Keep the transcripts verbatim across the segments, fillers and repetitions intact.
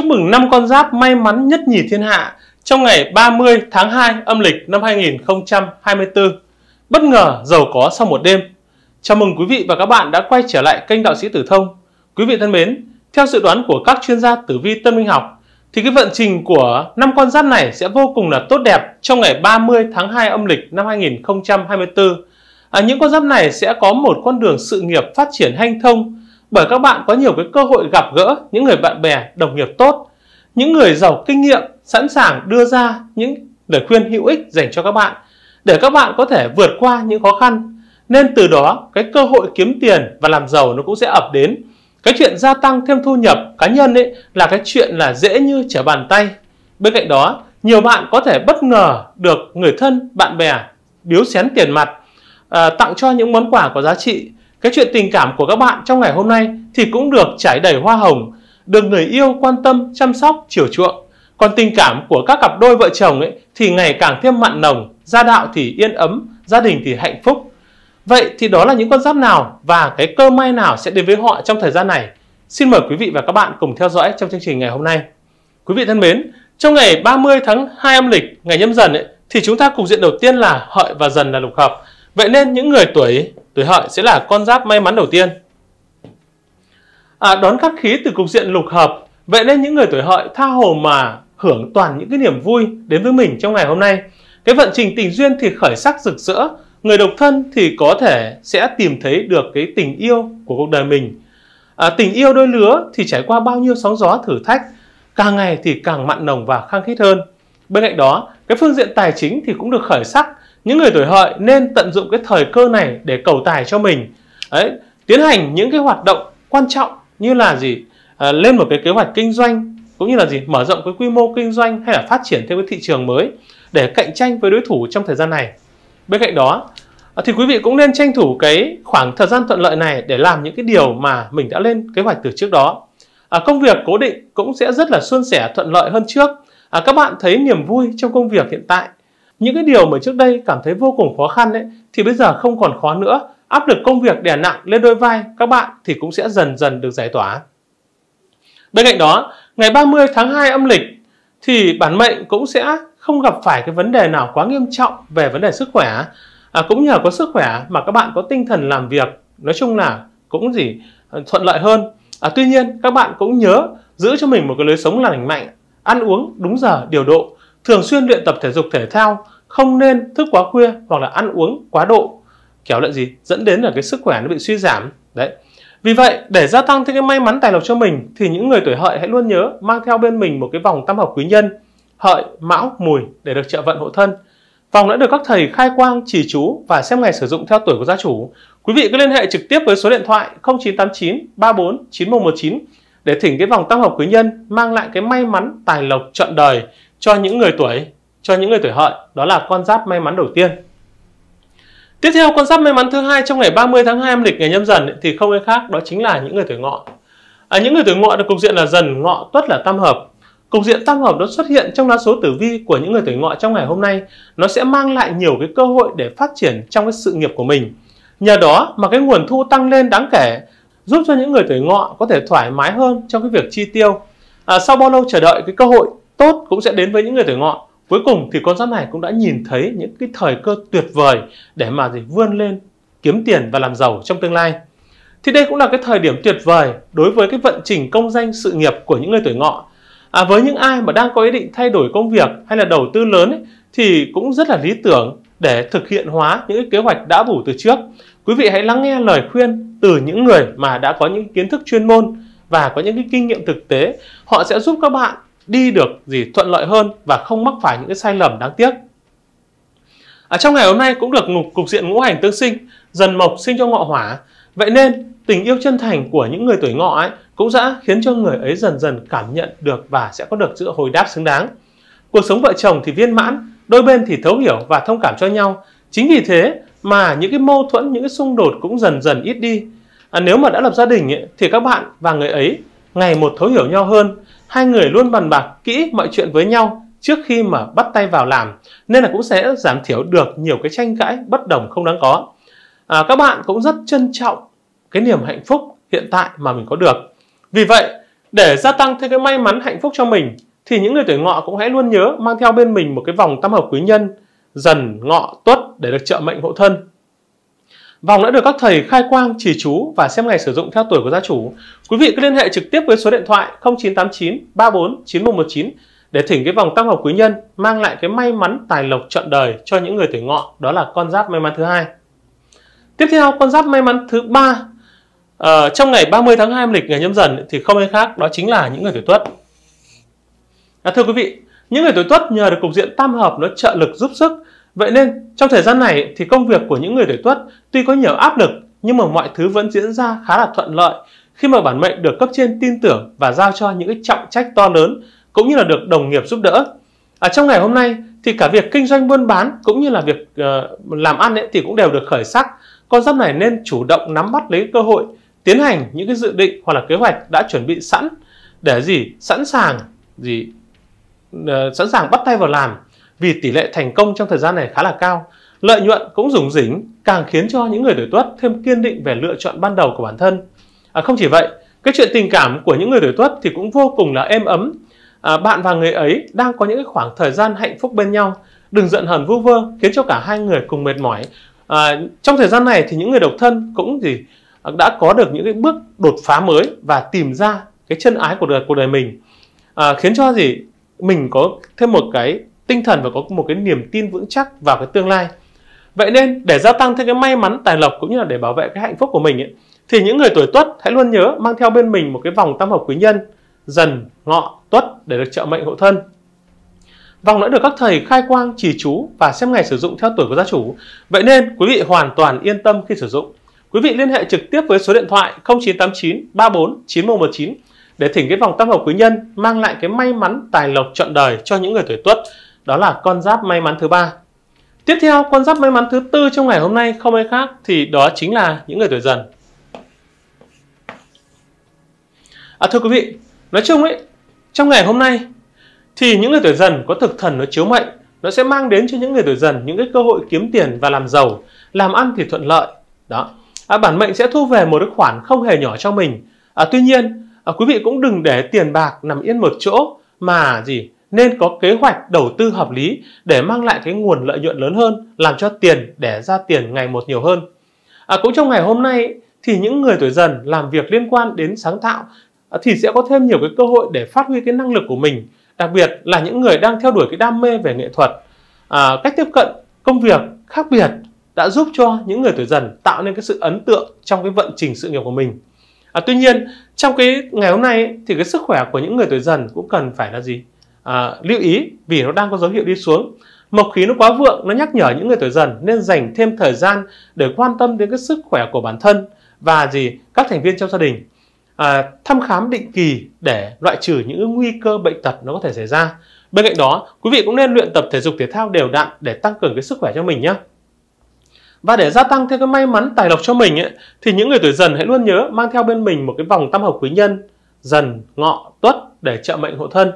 Chúc mừng năm con giáp may mắn nhất nhì thiên hạ trong ngày ba mươi tháng hai âm lịch năm hai nghìn không trăm hai mươi tư. Bất ngờ giàu có sau một đêm. Chào mừng quý vị và các bạn đã quay trở lại kênh Đạo Sĩ Tử Thông. Quý vị thân mến, theo dự đoán của các chuyên gia tử vi tâm linh học thì cái vận trình của năm con giáp này sẽ vô cùng là tốt đẹp trong ngày ba mươi tháng hai âm lịch năm hai nghìn không trăm hai mươi tư. À, những con giáp này sẽ có một con đường sự nghiệp phát triển hanh thông, bởi các bạn có nhiều cái cơ hội gặp gỡ những người bạn bè, đồng nghiệp tốt, những người giàu kinh nghiệm sẵn sàng đưa ra những lời khuyên hữu ích dành cho các bạn để các bạn có thể vượt qua những khó khăn. Nên từ đó cái cơ hội kiếm tiền và làm giàu nó cũng sẽ ập đến. Cái chuyện gia tăng thêm thu nhập cá nhân ấy là cái chuyện là dễ như trở bàn tay. Bên cạnh đó, nhiều bạn có thể bất ngờ được người thân, bạn bè biếu xén tiền mặt, à, tặng cho những món quà có giá trị. Cái chuyện tình cảm của các bạn trong ngày hôm nay thì cũng được trải đầy hoa hồng, được người yêu quan tâm, chăm sóc, chiều chuộng. Còn tình cảm của các cặp đôi vợ chồng ấy thì ngày càng thêm mặn nồng, gia đạo thì yên ấm, gia đình thì hạnh phúc. Vậy thì đó là những con giáp nào và cái cơ may nào sẽ đến với họ trong thời gian này? Xin mời quý vị và các bạn cùng theo dõi trong chương trình ngày hôm nay. Quý vị thân mến, trong ngày ba mươi tháng hai âm lịch, ngày Nhâm Dần ấy, thì chúng ta cục diện đầu tiên là Hợi và Dần là lục hợp. Vậy nên những người tuổi tuổi Hợi sẽ là con giáp may mắn đầu tiên. À, đón cát khí từ cục diện lục hợp. Vậy nên những người tuổi Hợi tha hồ mà hưởng toàn những cái niềm vui đến với mình trong ngày hôm nay. Cái vận trình tình duyên thì khởi sắc rực rỡ. Người độc thân thì có thể sẽ tìm thấy được cái tình yêu của cuộc đời mình. À, tình yêu đôi lứa thì trải qua bao nhiêu sóng gió thử thách, càng ngày thì càng mặn nồng và khăng khít hơn. Bên cạnh đó, cái phương diện tài chính thì cũng được khởi sắc. Những người tuổi Hợi nên tận dụng cái thời cơ này để cầu tài cho mình. Đấy, tiến hành những cái hoạt động quan trọng như là gì? À, lên một cái kế hoạch kinh doanh, cũng như là gì? Mở rộng cái quy mô kinh doanh hay là phát triển thêm cái thị trường mới để cạnh tranh với đối thủ trong thời gian này. Bên cạnh đó, thì quý vị cũng nên tranh thủ cái khoảng thời gian thuận lợi này để làm những cái điều mà mình đã lên kế hoạch từ trước đó. À, công việc cố định cũng sẽ rất là suôn sẻ, thuận lợi hơn trước. À, các bạn thấy niềm vui trong công việc hiện tại. Những cái điều mà trước đây cảm thấy vô cùng khó khăn ấy, thì bây giờ không còn khó nữa. Áp lực công việc đè nặng lên đôi vai các bạn thì cũng sẽ dần dần được giải tỏa. Bên cạnh đó, ngày ba mươi tháng hai âm lịch thì bản mệnh cũng sẽ không gặp phải cái vấn đề nào quá nghiêm trọng về vấn đề sức khỏe. À, cũng nhờ có sức khỏe mà các bạn có tinh thần làm việc, nói chung là cũng gì thuận lợi hơn. À, tuy nhiên các bạn cũng nhớ giữ cho mình một cái lối sống lành mạnh, ăn uống đúng giờ, điều độ, thường xuyên luyện tập thể dục thể thao, không nên thức quá khuya hoặc là ăn uống quá độ, kéo lại gì dẫn đến là cái sức khỏe nó bị suy giảm. Đấy, vì vậy để gia tăng thêm cái may mắn tài lộc cho mình thì những người tuổi Hợi hãy luôn nhớ mang theo bên mình một cái vòng tam hợp quý nhân Hợi, Mão, Mùi để được trợ vận hộ thân. Vòng đã được các thầy khai quang, trì chú và xem ngày sử dụng theo tuổi của gia chủ. Quý vị cứ liên hệ trực tiếp với số điện thoại không chín tám chín ba bốn chín một một chín để thỉnh cái vòng tam hợp quý nhân mang lại cái may mắn tài lộc trọn đời cho những người tuổi cho những người tuổi Hợi. Đó là con giáp may mắn đầu tiên. Tiếp theo, con giáp may mắn thứ hai trong ngày ba mươi tháng hai âm lịch, ngày Nhâm Dần thì không ai khác đó chính là những người tuổi Ngọ. À, những người tuổi Ngọ được cục diện là Dần, Ngọ, Tuất là tam hợp. Cục diện tam hợp nó xuất hiện trong lá số tử vi của những người tuổi Ngọ trong ngày hôm nay, nó sẽ mang lại nhiều cái cơ hội để phát triển trong cái sự nghiệp của mình. Nhờ đó mà cái nguồn thu tăng lên đáng kể, giúp cho những người tuổi Ngọ có thể thoải mái hơn trong cái việc chi tiêu. À, sau bao lâu chờ đợi, cái cơ hội tốt cũng sẽ đến với những người tuổi Ngọ. Cuối cùng thì con giáp này cũng đã nhìn thấy những cái thời cơ tuyệt vời để mà gì vươn lên kiếm tiền và làm giàu trong tương lai. Thì đây cũng là cái thời điểm tuyệt vời đối với cái vận trình công danh sự nghiệp của những người tuổi Ngọ. À, với những ai mà đang có ý định thay đổi công việc hay là đầu tư lớn ấy, thì cũng rất là lý tưởng để thực hiện hóa những cái kế hoạch đã bủ từ trước. Quý vị hãy lắng nghe lời khuyên từ những người mà đã có những kiến thức chuyên môn và có những cái kinh nghiệm thực tế. Họ sẽ giúp các bạn đi được gì thuận lợi hơn và không mắc phải những cái sai lầm đáng tiếc. À, trong ngày hôm nay cũng được ngục cục diện ngũ hành tương sinh, Dần Mộc sinh cho Ngọ hỏa. Vậy nên tình yêu chân thành của những người tuổi Ngọ ấy cũng đã khiến cho người ấy dần dần cảm nhận được và sẽ có được sự hồi đáp xứng đáng. Cuộc sống vợ chồng thì viên mãn, đôi bên thì thấu hiểu và thông cảm cho nhau. Chính vì thế mà những cái mâu thuẫn, những cái xung đột cũng dần dần ít đi. À, nếu mà đã lập gia đình ấy, thì các bạn và người ấy ngày một thấu hiểu nhau hơn. Hai người luôn bàn bạc kỹ mọi chuyện với nhau trước khi mà bắt tay vào làm, nên là cũng sẽ giảm thiểu được nhiều cái tranh cãi bất đồng không đáng có. À, các bạn cũng rất trân trọng cái niềm hạnh phúc hiện tại mà mình có được. Vì vậy Để gia tăng thêm cái may mắn hạnh phúc cho mình thì những người tuổi Ngọ cũng hãy luôn nhớ mang theo bên mình một cái vòng tam hợp quý nhân Dần, Ngọ, Tuất để được trợ mệnh hộ thân. Vòng đã được các thầy khai quang, chỉ chú và xem ngày sử dụng theo tuổi của gia chủ. Quý vị cứ liên hệ trực tiếp với số điện thoại không chín tám chín ba bốn chín một một chín để thỉnh cái vòng tam hợp quý nhân mang lại cái may mắn tài lộc trọn đời cho những người tuổi Ngọ. Đó là con giáp may mắn thứ hai. Tiếp theo, con giáp may mắn thứ ba ờ, trong ngày ba mươi tháng hai âm lịch ngày Nhâm Dần thì không ai khác đó chính là những người tuổi Tuất. À, thưa quý vị, những người tuổi Tuất nhờ được cục diện tam hợp nó trợ lực giúp sức. Vậy nên trong thời gian này thì công việc của những người tuổi Tuất tuy có nhiều áp lực nhưng mà mọi thứ vẫn diễn ra khá là thuận lợi khi mà bản mệnh được cấp trên tin tưởng và giao cho những cái trọng trách to lớn cũng như là được đồng nghiệp giúp đỡ. À, trong ngày hôm nay thì cả việc kinh doanh buôn bán cũng như là việc uh, làm ăn ấy, thì cũng đều được khởi sắc. Con giáp này nên chủ động nắm bắt lấy cơ hội, tiến hành những cái dự định hoặc là kế hoạch đã chuẩn bị sẵn để gì sẵn sàng gì uh, sẵn sàng bắt tay vào làm. Vì tỷ lệ thành công trong thời gian này khá là cao, lợi nhuận cũng rủng rỉnh, càng khiến cho những người tuổi Tuất thêm kiên định về lựa chọn ban đầu của bản thân. À, không chỉ vậy, cái chuyện tình cảm của những người tuổi Tuất thì cũng vô cùng là êm ấm. À, bạn và người ấy đang có những cái khoảng thời gian hạnh phúc bên nhau, đừng giận hờn vu vơ khiến cho cả hai người cùng mệt mỏi. À, trong thời gian này thì những người độc thân cũng gì đã có được những cái bước đột phá mới và tìm ra cái chân ái của đời của đời mình, à, khiến cho gì mình có thêm một cái tinh thần và có một cái niềm tin vững chắc vào cái tương lai. Vậy nên để gia tăng thêm cái may mắn tài lộc cũng như là để bảo vệ cái hạnh phúc của mình ấy, thì những người tuổi Tuất hãy luôn nhớ mang theo bên mình một cái vòng tam hợp quý nhân Dần, Ngọ, Tuất để được trợ mệnh hộ thân. Vòng đã được các thầy khai quang, chỉ chú và xem ngày sử dụng theo tuổi của gia chủ. Vậy nên quý vị hoàn toàn yên tâm khi sử dụng. Quý vị liên hệ trực tiếp với số điện thoại không chín tám chín ba bốn chín một một chín để thỉnh cái vòng tam hợp quý nhân mang lại cái may mắn tài lộc trọn đời cho những người tuổi Tuất. Đó là con giáp may mắn thứ ba. Tiếp theo, con giáp may mắn thứ tư trong ngày hôm nay không ai khác thì đó chính là những người tuổi Dần. À, thưa quý vị, nói chung ấy, trong ngày hôm nay thì những người tuổi Dần có thực thần nó chiếu mệnh, nó sẽ mang đến cho những người tuổi Dần những cái cơ hội kiếm tiền và làm giàu, làm ăn thì thuận lợi. Đó, à, bản mệnh sẽ thu về một cái khoản không hề nhỏ cho mình. À, tuy nhiên, à, quý vị cũng đừng để tiền bạc nằm yên một chỗ mà gì. Nên có kế hoạch đầu tư hợp lý để mang lại cái nguồn lợi nhuận lớn hơn, làm cho tiền đẻ ra tiền ngày một nhiều hơn. À, cũng trong ngày hôm nay thì những người tuổi Dần làm việc liên quan đến sáng tạo thì sẽ có thêm nhiều cái cơ hội để phát huy cái năng lực của mình. Đặc biệt là những người đang theo đuổi cái đam mê về nghệ thuật, à, cách tiếp cận công việc khác biệt đã giúp cho những người tuổi Dần tạo nên cái sự ấn tượng trong cái vận trình sự nghiệp của mình. À, tuy nhiên trong cái ngày hôm nay thì cái sức khỏe của những người tuổi Dần cũng cần phải là gì? À, lưu ý vì nó đang có dấu hiệu đi xuống. Mộc khí nó quá vượng, nó nhắc nhở những người tuổi Dần nên dành thêm thời gian để quan tâm đến cái sức khỏe của bản thân và gì các thành viên trong gia đình, à, thăm khám định kỳ để loại trừ những nguy cơ bệnh tật nó có thể xảy ra. Bên cạnh đó, quý vị cũng nên luyện tập thể dục thể thao đều đặn để tăng cường cái sức khỏe cho mình nhé. Và để gia tăng thêm cái may mắn tài lộc cho mình ấy, thì những người tuổi Dần hãy luôn nhớ mang theo bên mình một cái vòng tam hợp quý nhân Dần, Ngọ, Tuất để trợ mệnh hộ thân.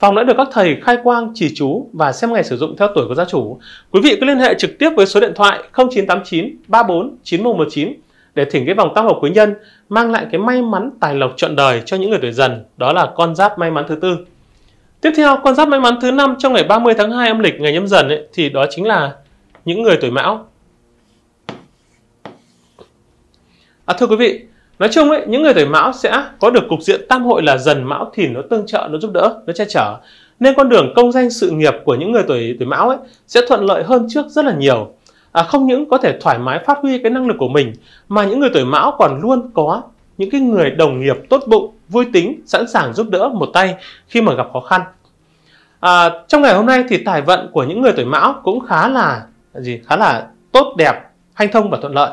Vòng đã được các thầy khai quang, chỉ chú và xem ngày sử dụng theo tuổi của gia chủ. Quý vị cứ liên hệ trực tiếp với số điện thoại không chín tám chín ba bốn chín một một chín để thỉnh cái vòng tam hợp quý nhân mang lại cái may mắn tài lộc trọn đời cho những người tuổi Dần. Đó là con giáp may mắn thứ tư. Tiếp theo, con giáp may mắn thứ năm trong ngày ba mươi tháng hai âm lịch ngày Nhâm Dần ấy, thì đó chính là những người tuổi Mão. À, thưa quý vị, nói chung ấy, những người tuổi Mão sẽ có được cục diện tam hội là Dần, Mão, Thìn nó tương trợ, nó giúp đỡ, nó che chở, nên con đường công danh sự nghiệp của những người tuổi tuổi Mão ấy sẽ thuận lợi hơn trước rất là nhiều. À, không những có thể thoải mái phát huy cái năng lực của mình mà những người tuổi Mão còn luôn có những cái người đồng nghiệp tốt bụng, vui tính, sẵn sàng giúp đỡ một tay khi mà gặp khó khăn. À, trong ngày hôm nay thì tài vận của những người tuổi Mão cũng khá là gì khá là tốt đẹp, hanh thông và thuận lợi.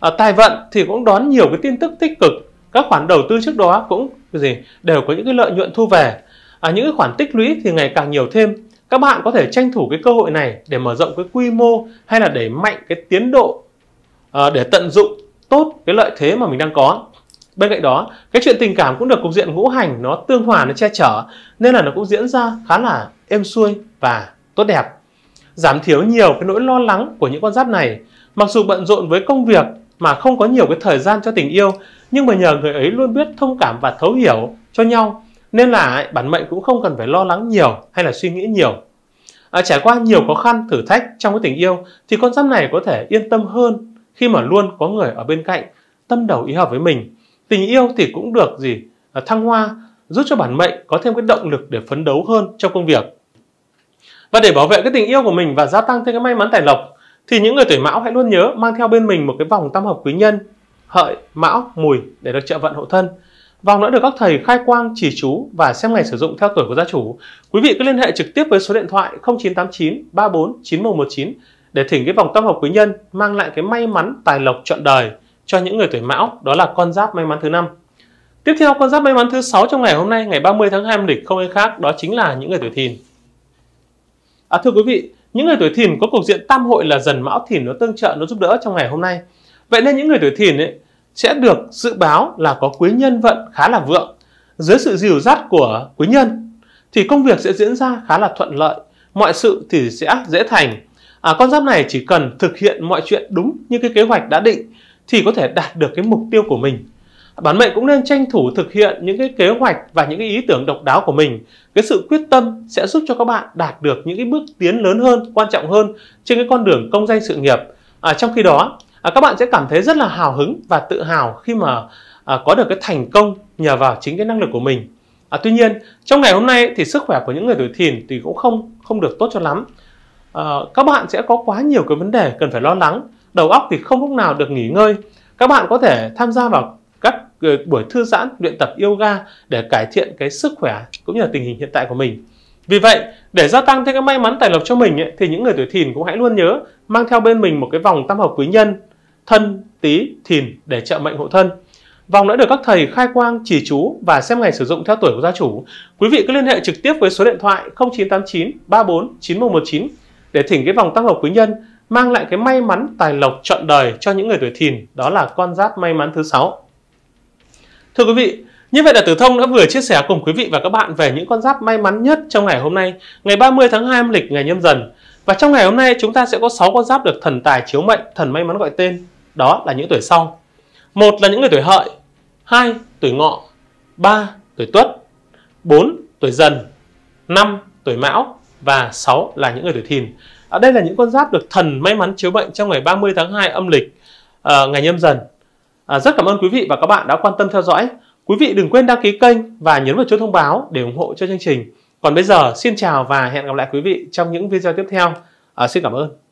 À, tài vận thì cũng đón nhiều cái tin tức tích cực, các khoản đầu tư trước đó cũng gì đều có những cái lợi nhuận thu về. À, những cái khoản tích lũy thì ngày càng nhiều thêm. Các bạn có thể tranh thủ cái cơ hội này để mở rộng cái quy mô hay là đẩy mạnh cái tiến độ, à, để tận dụng tốt cái lợi thế mà mình đang có. Bên cạnh đó, cái chuyện tình cảm cũng được cục diện ngũ hành nó tương hòa, nó che chở nên là nó cũng diễn ra khá là êm xuôi và tốt đẹp, giảm thiểu nhiều cái nỗi lo lắng của những con giáp này. Mặc dù bận rộn với công việc mà không có nhiều cái thời gian cho tình yêu, nhưng mà nhờ người ấy luôn biết thông cảm và thấu hiểu cho nhau. Nên là bản mệnh cũng không cần phải lo lắng nhiều hay là suy nghĩ nhiều. À, trải qua nhiều khó khăn, thử thách trong cái tình yêu thì con giáp này có thể yên tâm hơn khi mà luôn có người ở bên cạnh, tâm đầu ý hợp với mình. Tình yêu thì cũng được gì à, thăng hoa, giúp cho bản mệnh có thêm cái động lực để phấn đấu hơn trong công việc. Và để bảo vệ cái tình yêu của mình và gia tăng thêm cái may mắn tài lộc thì những người tuổi Mão hãy luôn nhớ mang theo bên mình một cái vòng tam hợp quý nhân Hợi, Mão, Mùi để được trợ vận hộ thân. Vòng đã được các thầy khai quang, chỉ chú và xem ngày sử dụng theo tuổi của gia chủ. Quý vị cứ liên hệ trực tiếp với số điện thoại không chín tám chín ba bốn chín một một chín để thỉnh cái vòng tam hợp quý nhân mang lại cái may mắn tài lộc trọn đời cho những người tuổi Mão. Đó là con giáp may mắn thứ năm. Tiếp theo, con giáp may mắn thứ sáu trong ngày hôm nay, ngày ba mươi tháng hai âm lịch không ai khác đó chính là những người tuổi Thìn. À, thưa quý vị, những người tuổi Thìn có cục diện tam hội là Dần, Mão, Thìn nó tương trợ, nó giúp đỡ trong ngày hôm nay. Vậy nên những người tuổi Thìn ấy sẽ được dự báo là có quý nhân vận khá là vượng. Dưới sự dìu dắt của quý nhân thì công việc sẽ diễn ra khá là thuận lợi, mọi sự thì sẽ dễ thành. À, con giáp này chỉ cần thực hiện mọi chuyện đúng như cái kế hoạch đã định thì có thể đạt được cái mục tiêu của mình. Bản mệnh cũng nên tranh thủ thực hiện những cái kế hoạch và những cái ý tưởng độc đáo của mình. Cái sự quyết tâm sẽ giúp cho các bạn đạt được những cái bước tiến lớn hơn, quan trọng hơn trên cái con đường công danh sự nghiệp. À, trong khi đó, à, các bạn sẽ cảm thấy rất là hào hứng và tự hào khi mà à, có được cái thành công nhờ vào chính cái năng lực của mình. À, tuy nhiên, trong ngày hôm nay thì sức khỏe của những người tuổi Thìn thì cũng không không được tốt cho lắm. À, các bạn sẽ có quá nhiều cái vấn đề cần phải lo lắng, đầu óc thì không lúc nào được nghỉ ngơi. Các bạn có thể tham gia vào các buổi thư giãn, luyện tập yoga để cải thiện cái sức khỏe cũng như là tình hình hiện tại của mình. Vì vậy, để gia tăng thêm cái may mắn tài lộc cho mình ấy, thì những người tuổi Thìn cũng hãy luôn nhớ mang theo bên mình một cái vòng tam hợp quý nhân Thân, Tý, Thìn để trợ mệnh hộ thân. Vòng đã được các thầy khai quang, chỉ chú và xem ngày sử dụng theo tuổi của gia chủ. Quý vị cứ liên hệ trực tiếp với số điện thoại không chín tám chín ba bốn chín một một chín để thỉnh cái vòng tam hợp quý nhân mang lại cái may mắn tài lộc trọn đời cho những người tuổi Thìn. Đó là con giáp may mắn thứ sáu. Thưa quý vị, như vậy là Tử Thông đã vừa chia sẻ cùng quý vị và các bạn về những con giáp may mắn nhất trong ngày hôm nay, ngày ba mươi tháng hai âm lịch, ngày Nhâm Dần. Và trong ngày hôm nay chúng ta sẽ có sáu con giáp được thần tài chiếu mệnh, thần may mắn gọi tên. Đó là những tuổi sau: một là những người tuổi Hợi, hai tuổi Ngọ, ba tuổi Tuất, bốn tuổi Dần, năm tuổi Mão và sáu là những người tuổi Thìn. À, đây là những con giáp được thần may mắn chiếu mệnh trong ngày ba mươi tháng hai âm lịch, à, ngày Nhâm Dần. À, rất cảm ơn quý vị và các bạn đã quan tâm theo dõi. Quý vị đừng quên đăng ký kênh và nhấn vào chuông thông báo để ủng hộ cho chương trình. Còn bây giờ, xin chào và hẹn gặp lại quý vị trong những video tiếp theo. À, xin cảm ơn.